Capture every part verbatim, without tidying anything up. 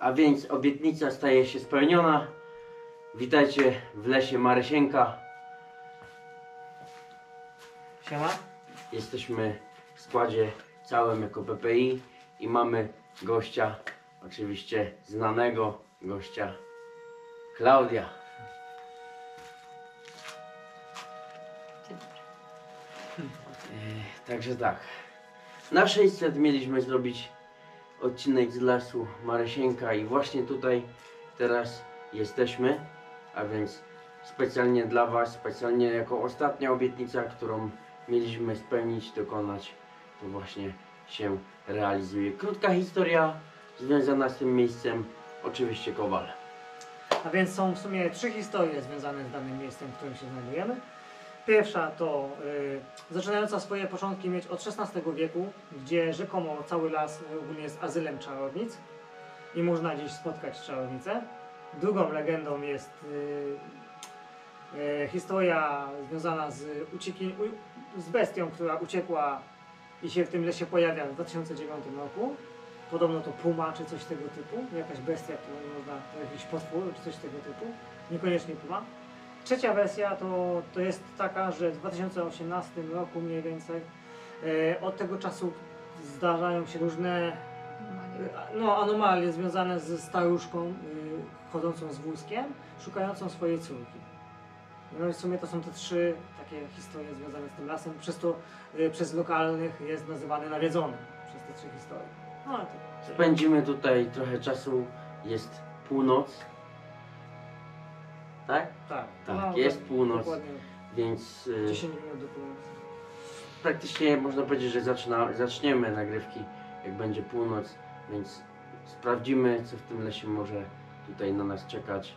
A więc obietnica staje się spełniona. Witajcie w lesie Marysieńka. Siema. Jesteśmy w składzie całym jako P P I i mamy gościa, oczywiście znanego gościa, Klaudia. Także tak, na sześćset mieliśmy zrobić odcinek z lasu Marysieńka i właśnie tutaj teraz jesteśmy, a więc specjalnie dla Was, specjalnie jako ostatnia obietnica, którą mieliśmy spełnić, dokonać, to właśnie się realizuje. Krótka historia związana z tym miejscem, oczywiście Kowal. A więc są w sumie trzy historie związane z danym miejscem, w którym się znajdujemy. Pierwsza to y, zaczynająca swoje początki mieć od szesnastego wieku, gdzie rzekomo cały las ogólnie jest azylem czarownic i można gdzieś spotkać czarownicę. Drugą legendą jest y, y, historia związana z, ucieki, u, z bestią, która uciekła i się w tym lesie pojawia w dwa tysiące dziewiątym roku. Podobno to puma czy coś tego typu, jakaś bestia, którą nie można, jakiś potwór czy coś tego typu, niekoniecznie puma. Trzecia wersja to, to jest taka, że w dwa tysiące osiemnastym roku mniej więcej e, od tego czasu zdarzają się różne anomalie, no, anomalie związane ze staruszką y, chodzącą z wózkiem, szukającą swojej córki. No i w sumie to są te trzy takie historie związane z tym lasem, przez to y, przez lokalnych jest nazywany nawiedzonym, przez te trzy historie. No, to... Spędzimy tutaj trochę czasu, jest północ. Tak? Tak, tak. No, jest północ, dokładnie. Więc yy, dziesięć minut do północy. Praktycznie można powiedzieć, że zaczyna, zaczniemy nagrywki, jak będzie północ, więc sprawdzimy, co w tym lesie może tutaj na nas czekać.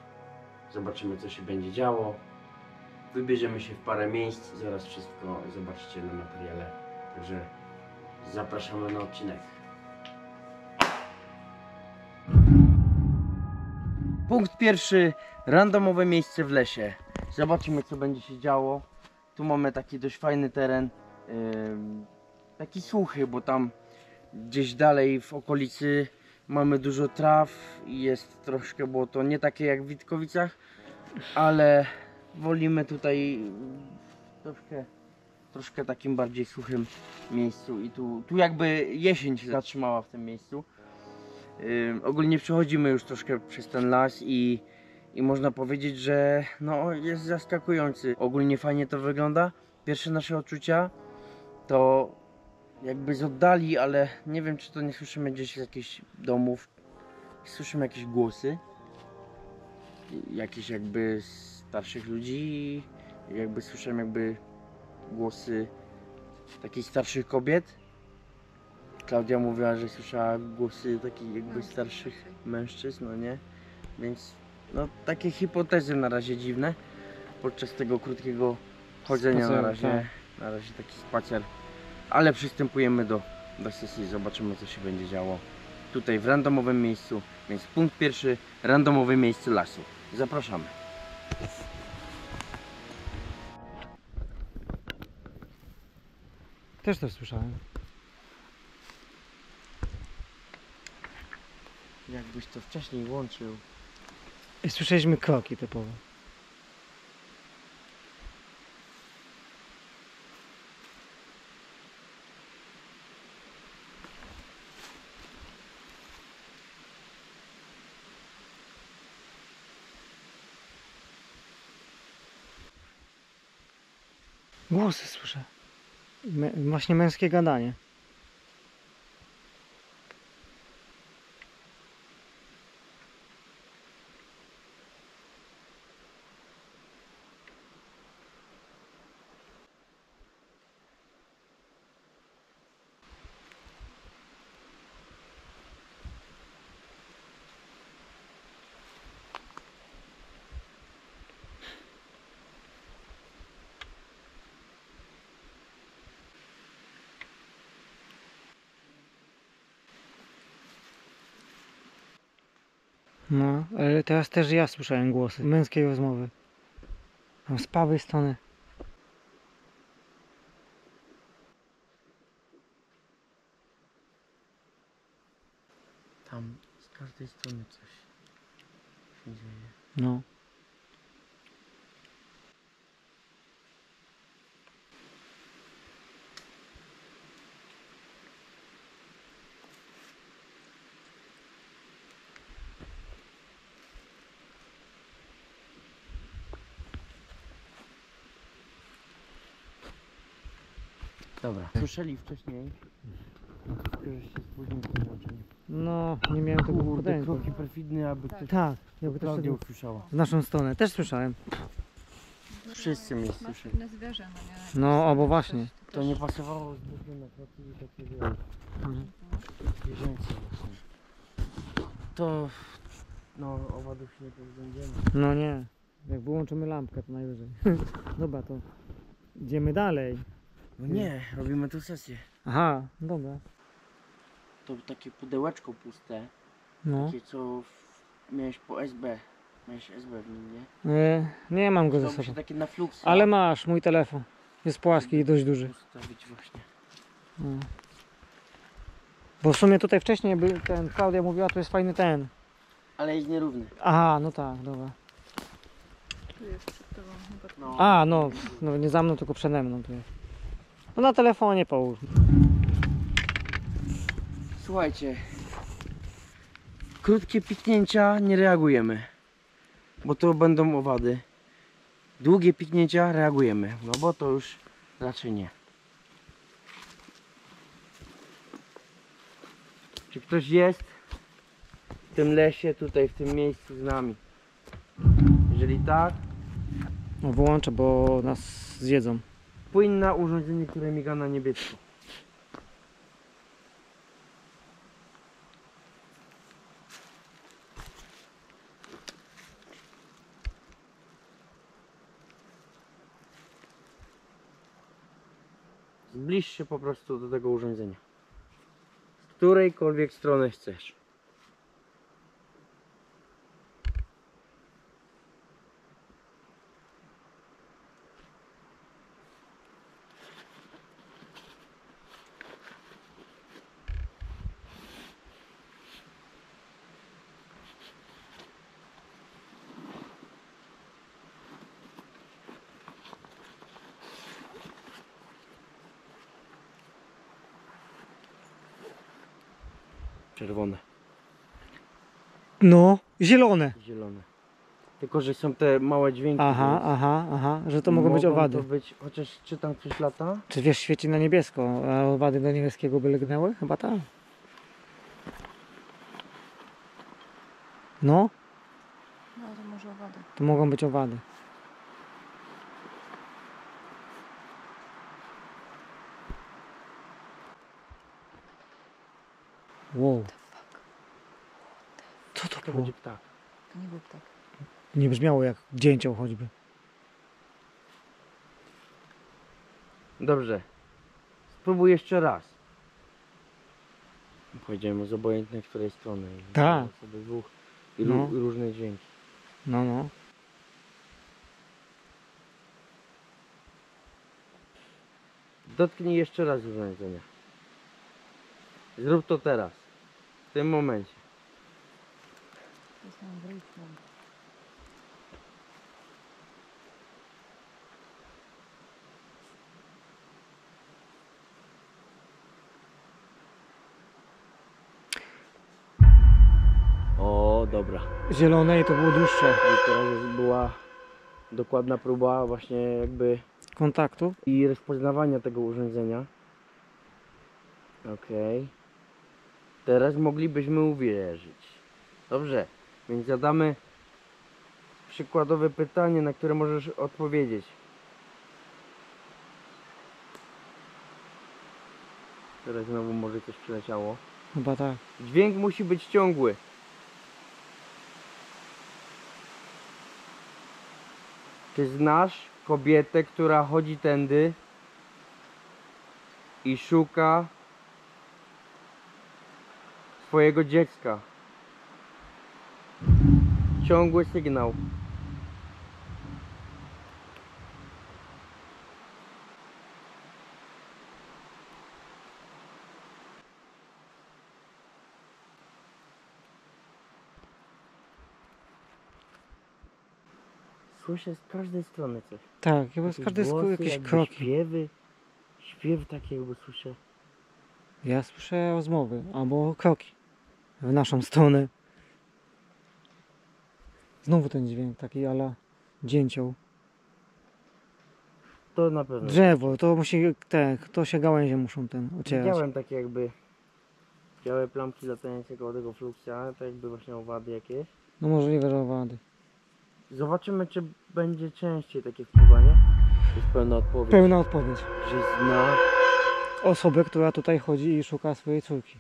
Zobaczymy, co się będzie działo. Wybierzemy się w parę miejsc, zaraz wszystko zobaczycie na materiale. Także zapraszamy na odcinek. Punkt pierwszy, randomowe miejsce w lesie. Zobaczymy, co będzie się działo. Tu mamy taki dość fajny teren, yy, taki suchy, bo tam gdzieś dalej w okolicy mamy dużo traw i jest troszkę błoto, nie takie jak w Witkowicach, ale wolimy tutaj troszkę, troszkę takim bardziej suchym miejscu i tu, tu jakby jesień się zatrzymała w tym miejscu. Yy, ogólnie przechodzimy już troszkę przez ten las i, i można powiedzieć, że no, jest zaskakujący. Ogólnie fajnie to wygląda. Pierwsze nasze odczucia to jakby z oddali, ale nie wiem, czy to nie słyszymy gdzieś z jakichś domów. Słyszymy jakieś głosy, jakieś jakby starszych ludzi, jakby słyszałem jakby głosy takich starszych kobiet. Klaudia mówiła, że słyszała głosy takich jakby starszych mężczyzn, no nie? Więc no takie hipotezy na razie dziwne podczas tego krótkiego chodzenia spacer, na razie, tak. Na razie taki spacer. Ale przystępujemy do, do sesji, zobaczymy, co się będzie działo tutaj w randomowym miejscu. Więc punkt pierwszy, randomowe miejsce lasu. Zapraszamy. Też to słyszałem. Jakbyś to wcześniej łączył. Słyszeliśmy kroki typowo. Głosy słyszę. Mę- właśnie męskie gadanie. No, ale teraz też ja słyszałem głosy męskiej rozmowy. Tam z prawej strony. Tam, z każdej strony coś się dzieje. No. Dobra. Słyszeli wcześniej, że się spóźnił w tym łączeniu. No, nie miałem tego podejścia. Kroki perfidne, aby ktoś... Tak, jakby to Klaudia usłyszała. W naszą stronę, też słyszałem. Wszyscy mnie słyszeli. No, o, bo właśnie. To nie pasowało zbytnie na kroki i takie wiele. Zwierzęce właśnie. To... No, owadów się nie pozbędziemy. No nie. Jak wyłączymy lampkę, to najwyżej. Dobra, to idziemy dalej. No nie, robimy tu sesję. Aha, dobra. To takie pudełeczko puste. No. Takie co w... miałeś po S B. Miałeś S B w nim, nie? Nie, nie mam go ze sobą. Takie na Flux. Ale masz, mój telefon. Jest płaski i dość duży. Ustawić właśnie. No. Bo w sumie tutaj wcześniej był ten, Klaudia mówiła, tu jest fajny ten. Ale jest nierówny. Aha, no tak, dobra. Tu jest przed tobą. No. A, no, no nie za mną, tylko przede mną tu jest. No na telefonie połóż. Słuchajcie, krótkie piknięcia nie reagujemy, bo to będą owady. Długie piknięcia reagujemy, no bo to już raczej nie. Czy ktoś jest w tym lesie, tutaj, w tym miejscu z nami? Jeżeli tak... No wyłączę, bo nas zjedzą. Płyn na urządzenie, które miga na niebiesko. Zbliż się po prostu do tego urządzenia. Z którejkolwiek strony chcesz. Czerwone. No, zielone. Zielone. Tylko, że są te małe dźwięki. Aha, więc... aha, aha, że to mogą, mogą być owady. To być, chociaż czy tam coś lata? Czy wiesz, świeci na niebiesko, a owady do niebieskiego by lgnęły? Chyba tak. No? No, to może owady. To mogą być owady. Wow. Co to, to będzie ptak? To nie był ptak. Nie brzmiało jak dzięcioł choćby. Dobrze. Spróbuj jeszcze raz. Powiedziałem z obojętnej której strony. Tak. Sobie dwóch i no. Różne dźwięki. No, no. Dotknij jeszcze raz urządzenia. Zrób to teraz. W tym momencie. O, dobra. Zielone i to było dłuższe. I teraz była dokładna próba właśnie jakby kontaktu i rozpoznawania tego urządzenia. Okej. Okay. Teraz moglibyśmy uwierzyć. Dobrze. Więc zadamy przykładowe pytanie, na które możesz odpowiedzieć. Teraz znowu może coś przyleciało. Chyba tak. Dźwięk musi być ciągły. Czy znasz kobietę, która chodzi tędy i szuka twojego dziecka? Ciągły sygnał. słyszę z każdej strony coś. Tak, jakby z każdej strony jakieś kroki. Śpiewy, śpiew takie jakby słyszę. Ja słyszę rozmowy albo kroki w naszą stronę. Znowu ten dźwięk taki ala dzięcioł. To na pewno. Drzewo, to musi, tak, to się gałęzie muszą ten ocierać. Widziałem takie jakby białe plamki latające koło tego Fluxa, to jakby właśnie owady jakieś. No możliwe, że owady. Zobaczymy, czy będzie częściej takie wpływanie. Jest pełna odpowiedź. Pełna odpowiedź. Że zna osobę, która tutaj chodzi i szuka swojej córki.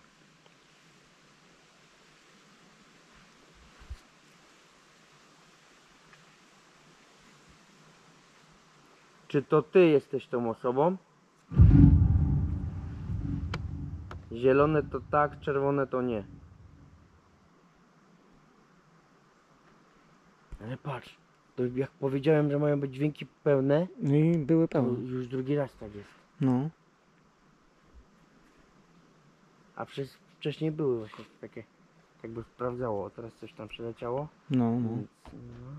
Czy to ty jesteś tą osobą? Zielone to tak, czerwone to nie. Ale patrz, to jak powiedziałem, że mają być dźwięki pełne. No i były pełne. Już drugi raz tak jest. No. A przez, wcześniej były właśnie takie, jakby sprawdzało, teraz coś tam przeleciało. No, no. Więc, no.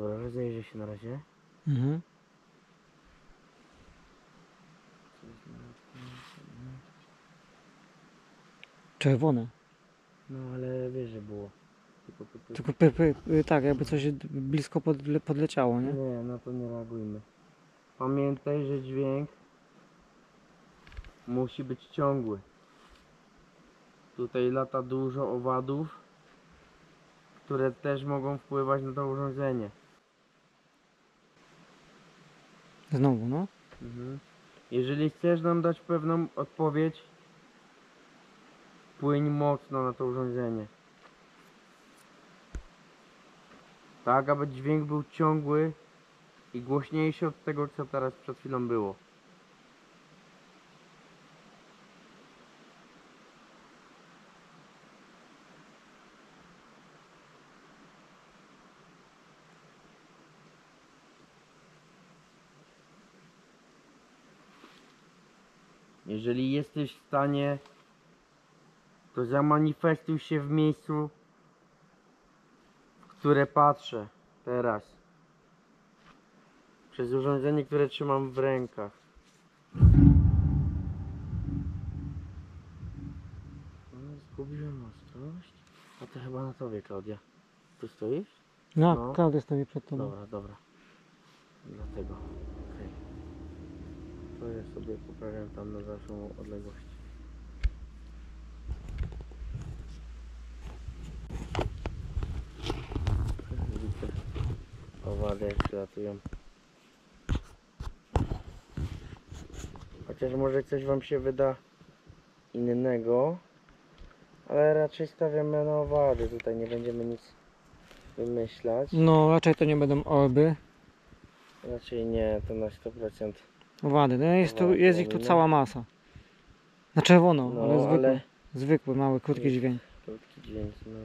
Dobra, rozejrzę się na razie. Mhm. Czerwone. No ale wiesz, że było. Tylko, tylko... tylko py, py, py, tak, jakby coś blisko podle, podleciało, nie? Nie, na to nie reagujmy. Pamiętaj, że dźwięk musi być ciągły. Tutaj lata dużo owadów, które też mogą wpływać na to urządzenie. Znowu, no? Mhm. Jeżeli chcesz nam dać pewną odpowiedź, płyń mocno na to urządzenie. Tak, aby dźwięk był ciągły i głośniejszy od tego, co teraz przed chwilą było. Jeżeli jesteś w stanie, to zamanifestuj się w miejscu, w które patrzę teraz. Przez urządzenie, które trzymam w rękach. Zgubiłem ostrość. A to chyba na tobie, Klaudia. Tu stoisz? No, no. Klaudia stoi przed tobą. Dobra, dobra. Dlatego. Okay. To ja sobie poprawiam tam na dalszą odległość. Widzę owady, jak przylatują. Chociaż może coś wam się wyda innego, ale raczej stawiamy na owady, tutaj nie będziemy nic wymyślać. No raczej to nie będą orby. Raczej nie, to na sto procent. Owady, no jest, tu, jest ich tu cała masa. Na czerwono, no, ale, zwykły, ale zwykły, mały, krótki dźwięk. Krótki dźwięk, no.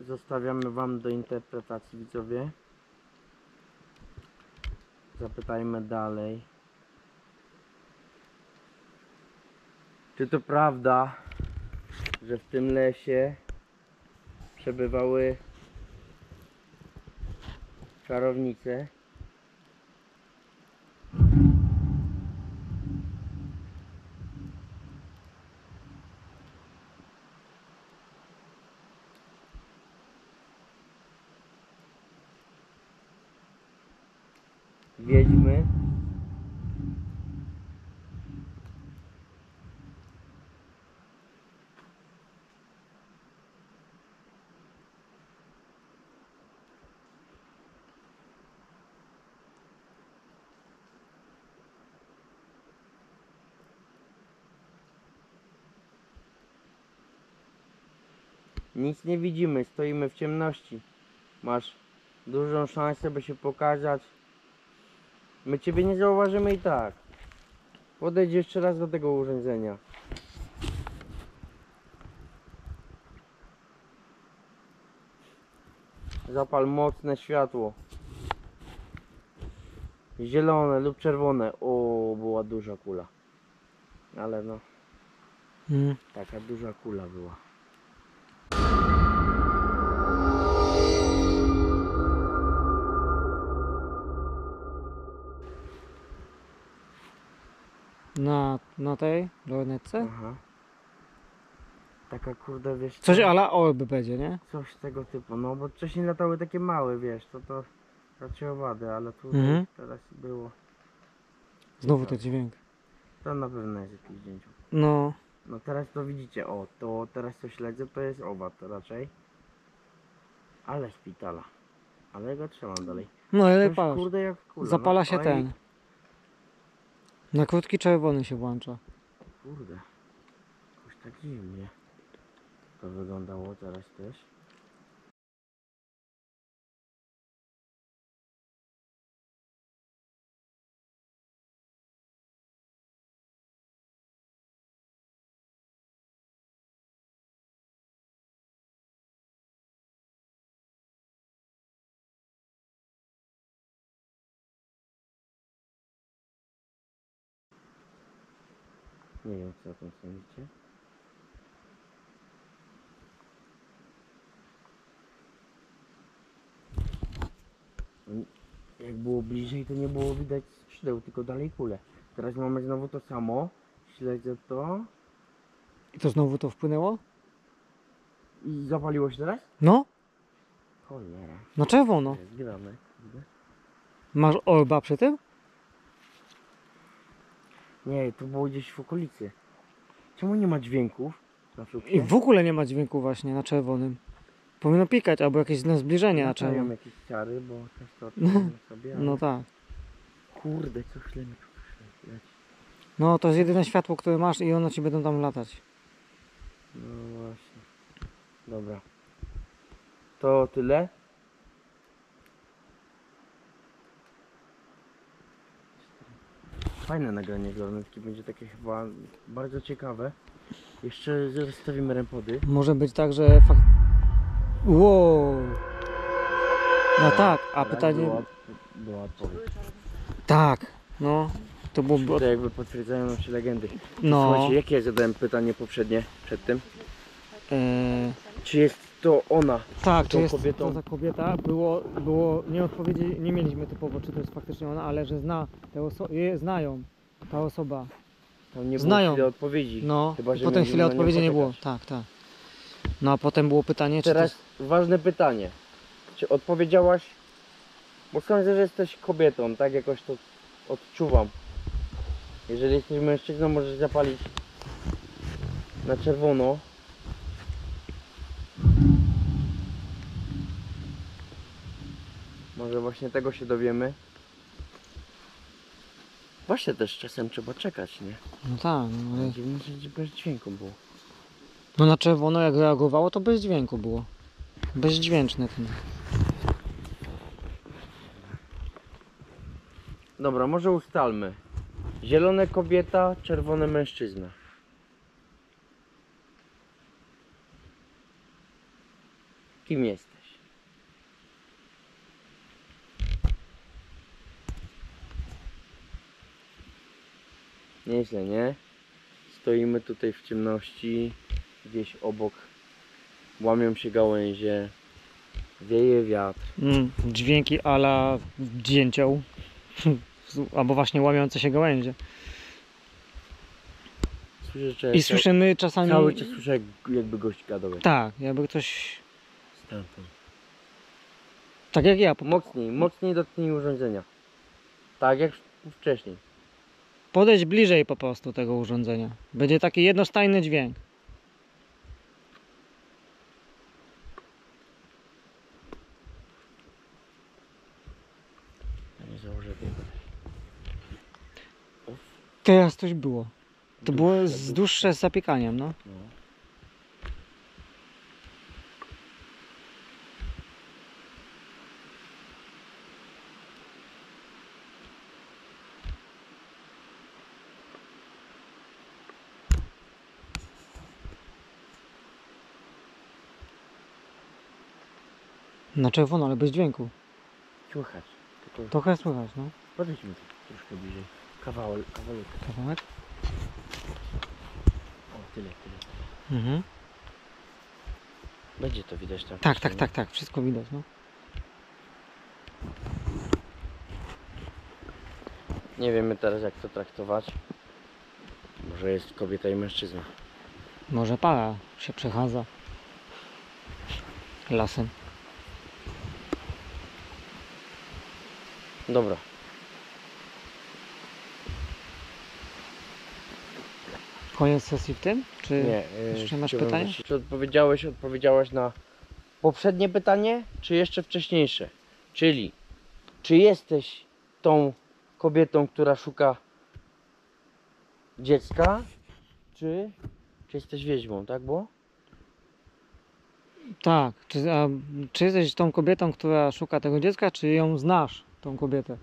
Zostawiamy wam do interpretacji, widzowie. Zapytajmy dalej. Czy to prawda, że w tym lesie przebywały czarownice? Wiedźmy. Nic nie widzimy, stoimy w ciemności. Masz dużą szansę, by się pokazać. My ciebie nie zauważymy i tak. Podejdź jeszcze raz do tego urządzenia. Zapal mocne światło. Zielone lub czerwone. O, była duża kula. Ale no. Hmm. Taka duża kula była. Na, na tej lornetce? Aha. Taka kurde, wiesz... Coś to... ala orby będzie, nie? Coś tego typu, no bo wcześniej latały takie małe, wiesz, to to raczej owady, ale tu mhm. teraz było... Znowu ten dźwięk. To na pewno jest jakieś zdjęcie. No. No teraz to widzicie, o, to teraz to śledzę, to jest owad raczej. Ale szpitala. Ale go trzymam dalej. No ale patrz, kurde, jak kula. Zapala no, się oj. ten. Na krótki czerwony się włącza. Kurde. Jakoś tak dziwnie to wyglądało teraz też. Nie wiem, co o tym sądzicie. Jak było bliżej, to nie było widać skrzydeł, tylko dalej kule. Teraz mamy znowu to samo. Śledzę to. I to znowu to wpłynęło? I zapaliło się teraz? No. Cholera. Na czerwono. Gramy. Masz orba przy tym? Nie, to było gdzieś w okolicy. Czemu nie ma dźwięków? Na I w ogóle nie ma dźwięku właśnie na czerwonym. Powinno pikać, albo jakieś zbliżenie no, na czerwonym. Jakieś ciary, bo też to no. sobie. Ale... No tak. Kurde, co chwilę mi tu leci. No to jest jedyne światło, które masz i ono ci będą tam latać. No właśnie. Dobra. To tyle? Fajne nagranie z lornetki, będzie takie chyba bardzo ciekawe. Jeszcze zostawimy Rem-Pody. Może być tak, że fakt... Wow! No tak, a pytanie... Była, była odpowiedź. Tak, no. To było... To jakby potwierdzają nam się legendy. No. Słuchajcie, jakie ja zadałem pytanie poprzednie, przed tym? Eee... Czy jest to ona? Tak, czy jest kobietą? To ta kobieta? Było, było, nie odpowiedzi, nie mieliśmy typowo, czy to jest faktycznie ona, ale że zna tę osobę, znają, ta osoba. Tam nie znają. Było chwilę odpowiedzi. No, chyba, że potem chwilę odpowiedzi nie było. Tak, tak. No a potem było pytanie, czy Teraz to... ważne pytanie. Czy odpowiedziałaś, bo sądzę, że jesteś kobietą, tak jakoś to odczuwam. Jeżeli jesteś mężczyzną, możesz zapalić na czerwono. Może właśnie tego się dowiemy. Właśnie też czasem trzeba czekać, nie? No tak, no ale... Bez dźwięku było. No na czerwono jak reagowało, to bez dźwięku było. Bezdźwięczne ten. Dobra, może ustalmy. Zielone kobieta, czerwone mężczyzna. Kim jest? Nieźle, nie? Stoimy tutaj w ciemności, gdzieś obok łamią się gałęzie, wieje wiatr. Mm, dźwięki ala dzięcioł, albo właśnie łamiące się gałęzie. Słyszę, I słyszymy jak... czasami... Cały czas słyszę, jakby gość gadał. Tak, jakby ktoś... Stamtąd. Tak jak ja. Po... Mocniej, mocniej dotknij urządzenia. Tak jak wcześniej. Podejdź bliżej po prostu tego urządzenia. Będzie taki jednostajny dźwięk. Teraz coś było. To było z dłuższe z zapiekaniem, no. Na czerwono, ale bez dźwięku. Słychać. To... Trochę słychać, no. Podejdźmy troszkę bliżej. Kawałek. Kawałek. Kawałek. O, tyle, tyle. Mhm. Będzie to widać tam. Tak, tak, tak, tak. Wszystko widać, no. Nie wiemy teraz, jak to traktować. Może jest kobieta i mężczyzna. Może para się przechadza lasem. Dobra. Koniec sesji w tym? Czy nie, jeszcze masz pytanie? Wiedzieć, czy odpowiedziałeś, odpowiedziałaś na poprzednie pytanie, czy jeszcze wcześniejsze? Czyli, czy jesteś tą kobietą, która szuka dziecka, czy, czy jesteś wiedźmą, tak było? Tak. Czy, a, czy jesteś tą kobietą, która szuka tego dziecka, czy ją znasz, tą kobietę?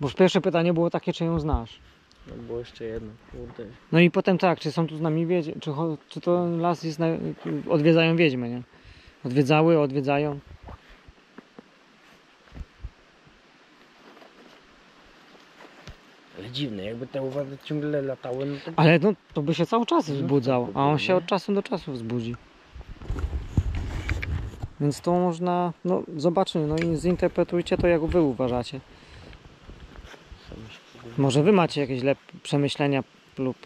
Bo pierwsze pytanie było takie, czy ją znasz. No było jeszcze jedno. Kurde. No i potem tak, czy są tu z nami wiedźmy, czy, czy to las jest, na, odwiedzają wiedźmy, nie? Odwiedzały, odwiedzają. Ale dziwne, jakby te uwagi ciągle latały. No to... Ale no, to by się cały czas wzbudzał, a on się od czasu do czasu wzbudzi. Więc to można, no zobaczmy, no i zinterpretujcie to, jak wy uważacie. Może wy macie jakieś lepsze przemyślenia lub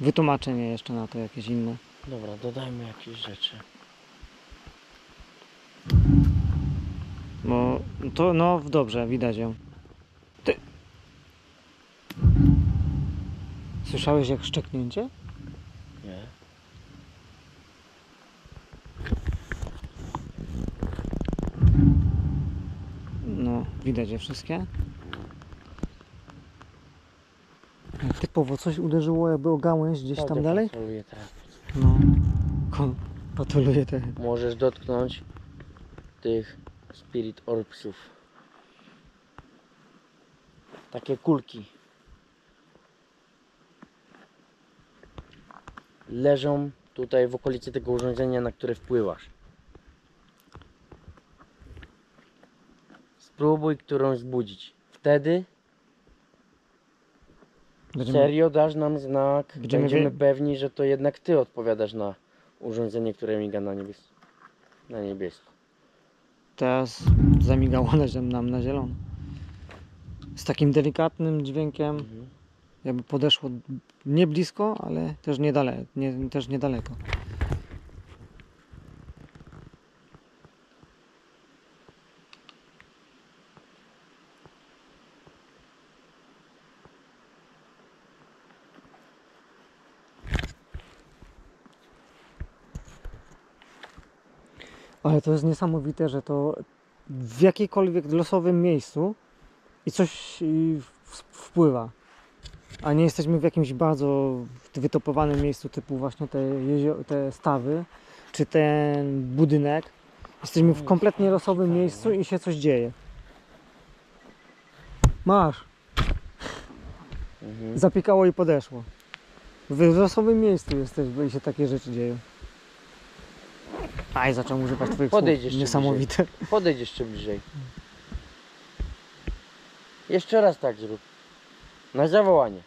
wytłumaczenie jeszcze na to jakieś inne. Dobra, dodajmy jakieś rzeczy. No to, no dobrze, widać ją. Ty... Słyszałeś jak szczeknięcie? Nie. No, widać je wszystkie. Typowo coś uderzyło jakby o gałęź gdzieś tam dalej? Patroluje, tak. No, patroluje te. Możesz dotknąć tych spirit orbsów. Takie kulki. Leżą tutaj w okolicy tego urządzenia, na które wpływasz. Spróbuj którąś zbudzić. Wtedy będziemy... serio dasz nam znak. Będziemy, będziemy wie... pewni, że to jednak ty odpowiadasz na urządzenie, które miga na niebiesko. Na niebiesko. Teraz zamigało nam na zielono. Z takim delikatnym dźwiękiem. Mhm. Jakby podeszło nie blisko, ale też, niedale, nie, też niedaleko. Ale to jest niesamowite, że to w jakikolwiek losowym miejscu i coś wpływa. A nie jesteśmy w jakimś bardzo wytopowanym miejscu, typu właśnie te, jezio- te stawy, czy ten budynek. Jesteśmy w kompletnie losowym miejscu i się coś dzieje. Masz! Mhm. Zapikało i podeszło. W losowym miejscu jesteśmy i się takie rzeczy dzieją. Aj, zacząłem używać twoich słów. Niesamowite. Bliżej. Podejdź jeszcze bliżej. Jeszcze raz tak zrób. Na zawołanie.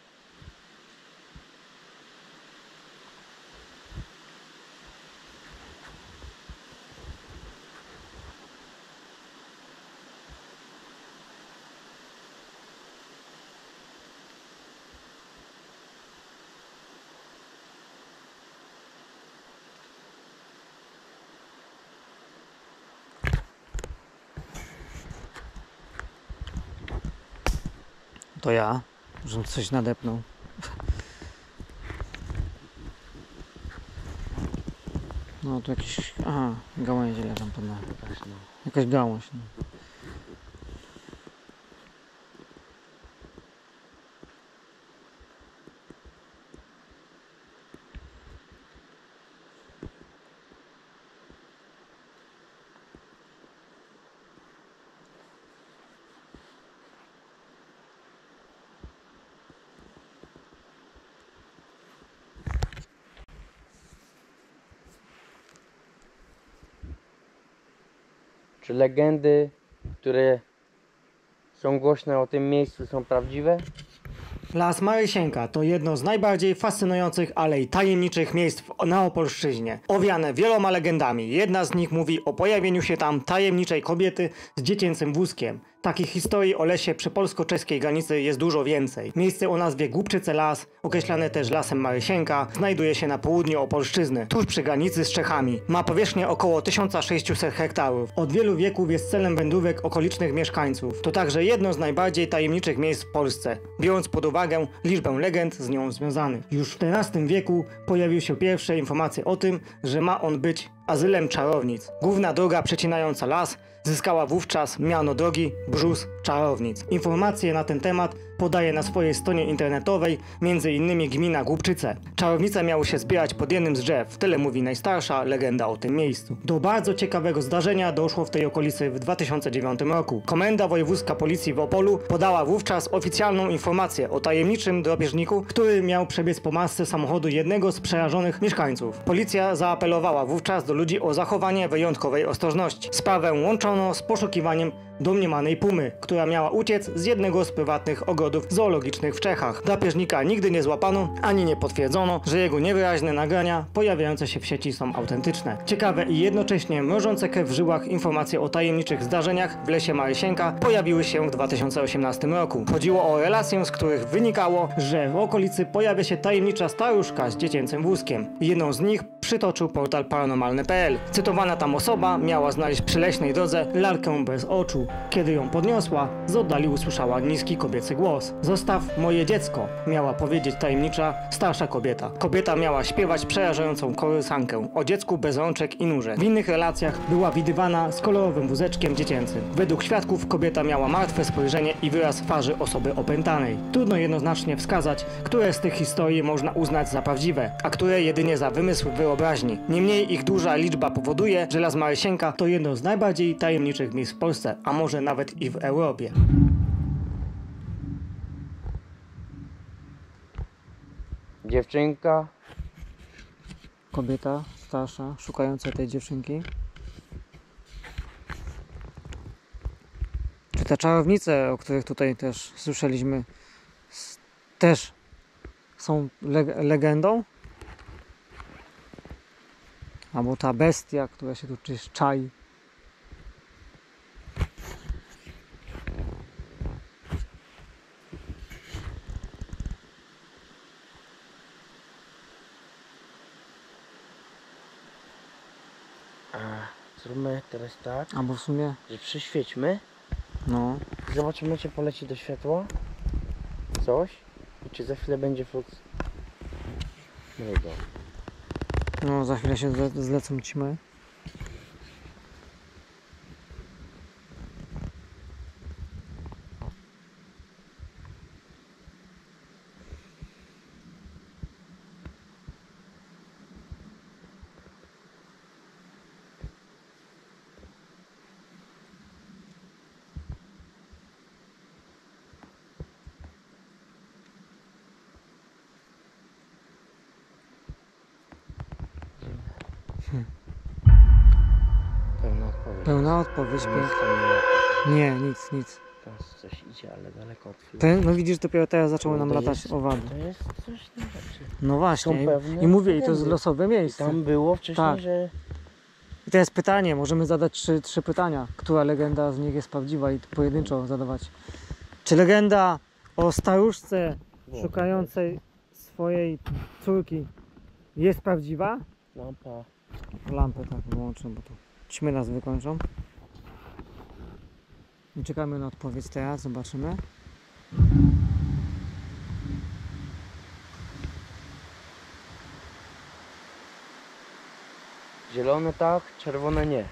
To ja. Że coś nadepnął. No to jakieś... Aha, gałęzie leżą pod nami. Jakaś gałąź. No. Czy legendy, które są głośne o tym miejscu, są prawdziwe? Las Marysieńka to jedno z najbardziej fascynujących, ale i tajemniczych miejsc na Opolszczyźnie. Owiane wieloma legendami. Jedna z nich mówi o pojawieniu się tam tajemniczej kobiety z dziecięcym wózkiem. Takich historii o lesie przy polsko-czeskiej granicy jest dużo więcej. Miejsce o nazwie Głubczyce Las, określane też Lasem Marysieńka, znajduje się na południu Opolszczyzny, tuż przy granicy z Czechami. Ma powierzchnię około tysiąca sześciuset hektarów. Od wielu wieków jest celem wędrówek okolicznych mieszkańców. To także jedno z najbardziej tajemniczych miejsc w Polsce, biorąc pod uwagę liczbę legend z nią związanych. Już w XIV wieku pojawiły się pierwsze informacje o tym, że ma on być azylem czarownic. Główna droga przecinająca las zyskała wówczas miano drogi Brzus Czarownic. Informacje na ten temat podaje na swojej stronie internetowej między innymi gmina Głubczyce. Czarownice miały się zbierać pod jednym z drzew, tyle mówi najstarsza legenda o tym miejscu. Do bardzo ciekawego zdarzenia doszło w tej okolicy w dwa tysiące dziewiątym roku. Komenda Wojewódzka Policji w Opolu podała wówczas oficjalną informację o tajemniczym drapieżniku, który miał przebiec po masce samochodu jednego z przerażonych mieszkańców. Policja zaapelowała wówczas do ludzi o zachowanie wyjątkowej ostrożności. Sprawę łączono z poszukiwaniem domniemanej pumy, która miała uciec z jednego z prywatnych ogrodów zoologicznych w Czechach. Drapieżnika nigdy nie złapano, ani nie potwierdzono, że jego niewyraźne nagrania pojawiające się w sieci są autentyczne. Ciekawe i jednocześnie mrożące krew w żyłach informacje o tajemniczych zdarzeniach w lesie Marysieńka pojawiły się w dwa tysiące osiemnastym roku. Chodziło o relacje, z których wynikało, że w okolicy pojawia się tajemnicza staruszka z dziecięcym wózkiem. Jedną z nich przytoczył portal paranormalny kropka p l. Cytowana tam osoba miała znaleźć przy leśnej drodze lalkę bez oczu. Kiedy ją podniosła, z oddali usłyszała niski kobiecy głos. Zostaw moje dziecko, miała powiedzieć tajemnicza, starsza kobieta. Kobieta miała śpiewać przerażającą kołysankę o dziecku bez rączek i nóżek. W innych relacjach była widywana z kolorowym wózeczkiem dziecięcym. Według świadków kobieta miała martwe spojrzenie i wyraz twarzy osoby opętanej. Trudno jednoznacznie wskazać, które z tych historii można uznać za prawdziwe, a które jedynie za wymysł wyobraźni. Niemniej ich duża liczba powoduje, że Las Marysieńka to jedno z najbardziej tajemniczych miejsc w Polsce, a może nawet i w Europie. Dziewczynka. Kobieta starsza, szukająca tej dziewczynki. Czy te czarownice, o których tutaj też słyszeliśmy, też są le- legendą? Albo ta bestia, która się tu czyś czai. Zróbmy teraz tak. Albo w sumie że przyświećmy. No. Zobaczymy, czy poleci do światła coś i czy za chwilę będzie flux. Mruga. No, za chwilę się zle zlecą ćmy. Hmm. Pełna odpowiedź. Pełna odpowiedź, piękna. Nie, nic, nic. Teraz coś idzie, ale daleko od chwili. No widzisz, dopiero teraz zaczęło nam latać owady. To jest coś na rzeczy. No właśnie. I mówię, i to jest losowe miejsce. I tam było wcześniej, tak. Że... I to jest pytanie, możemy zadać trzy, trzy pytania. Która legenda z nich jest prawdziwa i pojedynczo zadawać. Czy legenda o staruszce no, szukającej swojej córki jest prawdziwa? Lampa. Lampę tak wyłączę, bo to ćmy nas wykończą. I czekamy na odpowiedź teraz, zobaczymy. Zielone tak, czerwone nie.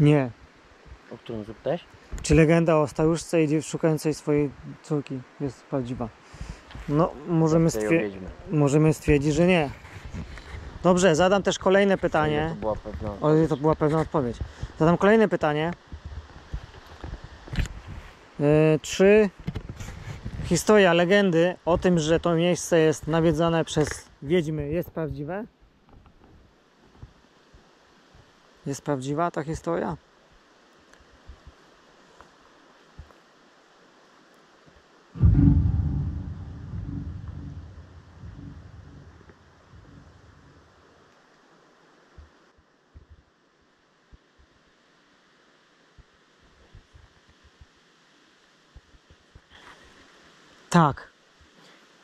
Nie. O którą zapytałeś? Czy legenda o staruszce i szukającej swojej córki jest prawdziwa? No, możemy, stwier możemy stwierdzić, że nie. Dobrze, zadam też kolejne pytanie. To była pewna... O, to była pewna odpowiedź. Zadam kolejne pytanie. Yy, czy Historia legendy o tym, że to miejsce jest nawiedzone przez wiedźmy, jest prawdziwe? Jest prawdziwa ta historia? Tak.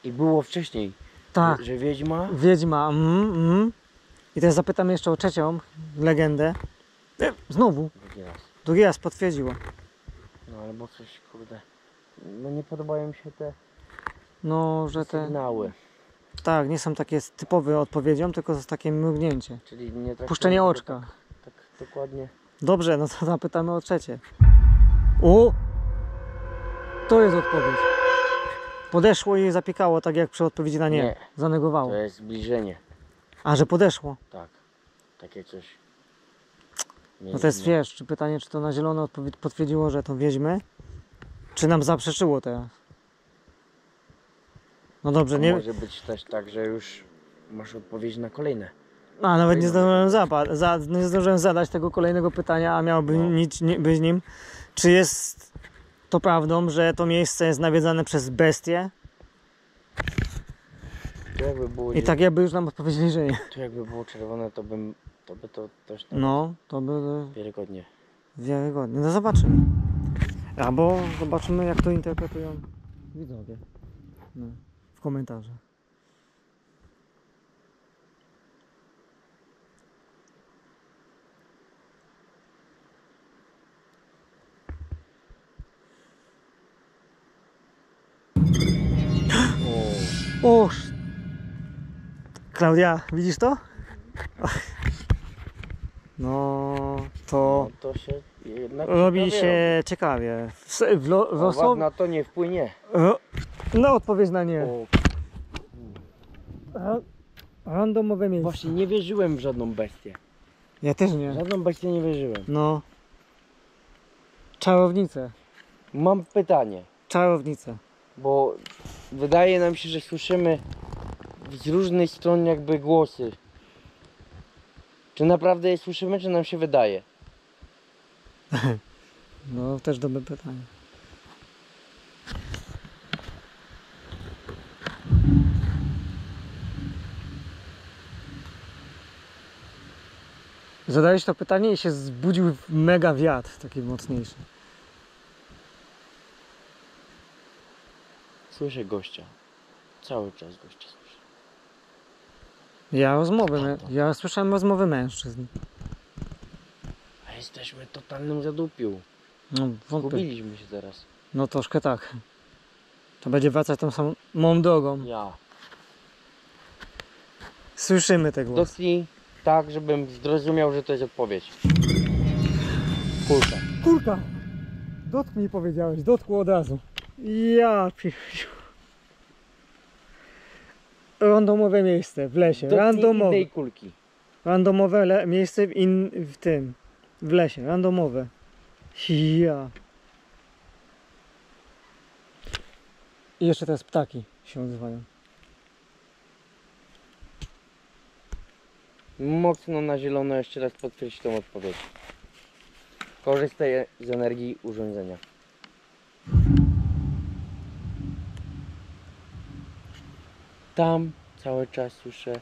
I było wcześniej. Tak. Że wiedźma? Wiedźma. Mm, mm. I teraz zapytam jeszcze o trzecią legendę. Znowu. Drugi raz. Drugi raz potwierdziło. No ale bo coś, kurde. No nie podobają mi się te No, że te... sygnały. Tak, nie są takie typowe odpowiedzią, tylko z takie mrugnięcie. Czyli nie tak. Puszczenie oczka. Tak, tak, dokładnie. Dobrze, no to zapytamy o trzecie. O! To jest odpowiedź. Podeszło i zapiekało, tak jak przy odpowiedzi na nie. nie. Zanegowało. To jest zbliżenie. A, że podeszło? Tak. Takie coś. Nie, no to jest, nie. wiesz, czy pytanie, czy to na zielono potwierdziło, że to wiedźmy? Czy nam zaprzeczyło teraz? No dobrze, to nie... Może być też tak, że już masz odpowiedź na kolejne. A, nawet nie zdążyłem, zapa- za- nie zdążyłem zadać tego kolejnego pytania, a miałoby no. nic, nie, być nim. Czy jest to prawdą, że to miejsce jest nawiedzane przez bestie? Jakby było, I tak jakby już nam odpowiedzieli, że nie. To jakby było czerwone, to bym... To by to też... No, to by... Wiarygodnie. Wiarygodnie. No zobaczymy. Albo zobaczymy, jak to interpretują widzowie. No, w komentarzach. O! Klaudia, widzisz to? No to, no, to się robi się ciekawie. W, w, w Oslo... Na to nie wpłynie. No odpowiedź na nie. Randomowe miejsce. Właśnie nie wierzyłem w żadną bestię. Ja też nie. Żadną bestię nie wierzyłem. No. Czarownice. Mam pytanie. Czarownice. Bo wydaje nam się, że słyszymy z różnych stron jakby głosy. Czy naprawdę je słyszymy, czy nam się wydaje? No, też dobre pytanie. Zadałeś to pytanie i się zbudził mega wiatr, taki mocniejszy. Słyszę gościa. Cały czas gościa słyszę. Ja rozmowy, ja słyszałem rozmowy mężczyzn. A jesteśmy totalnym zadupił. No, wątpię. Zgubiliśmy się teraz. No troszkę tak. To będzie wracać tą samą drogą. Ja. Słyszymy te głosy. Dotknij tak, żebym zrozumiał, że to jest odpowiedź. Kulka. Kulka! Dotknij powiedziałeś, dotkło od razu. Ja pichu. Randomowe miejsce w lesie. Randomowe. Kulki. Randomowe le miejsce w, in w tym. W lesie. Randomowe. Ja. I jeszcze teraz ptaki się odzywają. Mocno na zielono jeszcze raz potwierdzić tą odpowiedź. Korzystaj z energii urządzenia. Tam cały czas słyszę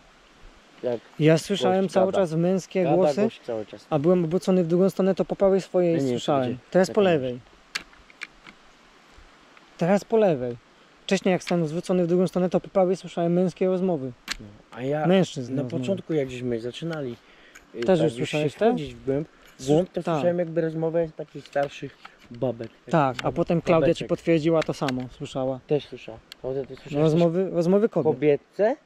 jak Ja słyszałem cały gada. czas męskie gada głosy, cały czas. a byłem obrócony w drugą stronę, to po prawej swojej nie, nie, słyszałem. Teraz tak po lewej. Jest. Teraz po lewej. Wcześniej jak stałem zwrócony w drugą stronę, to po prawej słyszałem męskie rozmowy. No, a ja Mężczyzn na rozmowy. początku, jak żeśmy zaczynali też tak, już słyszałeś tak? w głąb, to tak. słyszałem jakby rozmowę takich starszych babek. Tak, tak a, a potem Klaudia ci potwierdziła to samo, słyszała. Też słyszała. Rozmowy, rozmowy kobiet. Kobietce?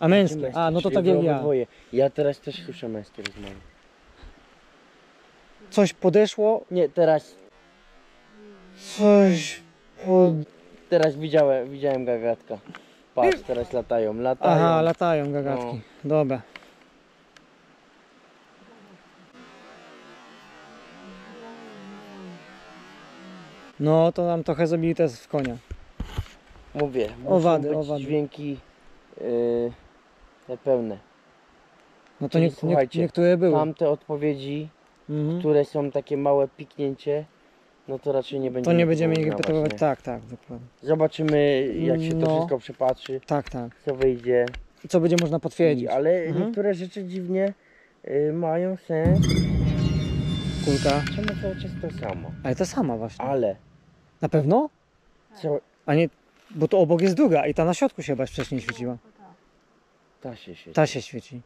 A męskie. A, no to tak jak ja. Ja teraz też słyszę męskie rozmowy. Coś podeszło? Nie, teraz... Coś... Pod... Teraz widziałem, widziałem gagatka. Patrz, teraz latają, latają. Aha, latają gagatki. No. Dobra. No, to nam trochę zrobili test w konia. mówię, owady, muszą być owady. Dźwięki yy, niepełne. No to nie, nie, niektóre były. Tamte odpowiedzi, mhm. które są takie małe piknięcie, no to raczej nie będziemy. To nie będziemy interpretować, tak, tak, dokładnie. Zobaczymy, jak się no. to wszystko przepatrzy, tak, tak. co wyjdzie. I co będzie można potwierdzić. I, ale mhm. niektóre rzeczy dziwnie y, mają sens. Kulka. Czemu cały czas to samo? Ale to samo właśnie. Ale. Na pewno? Co? A nie, bo to obok jest druga i ta na środku się chyba wcześniej świeciła. Ta się świeci. Ta się świeci.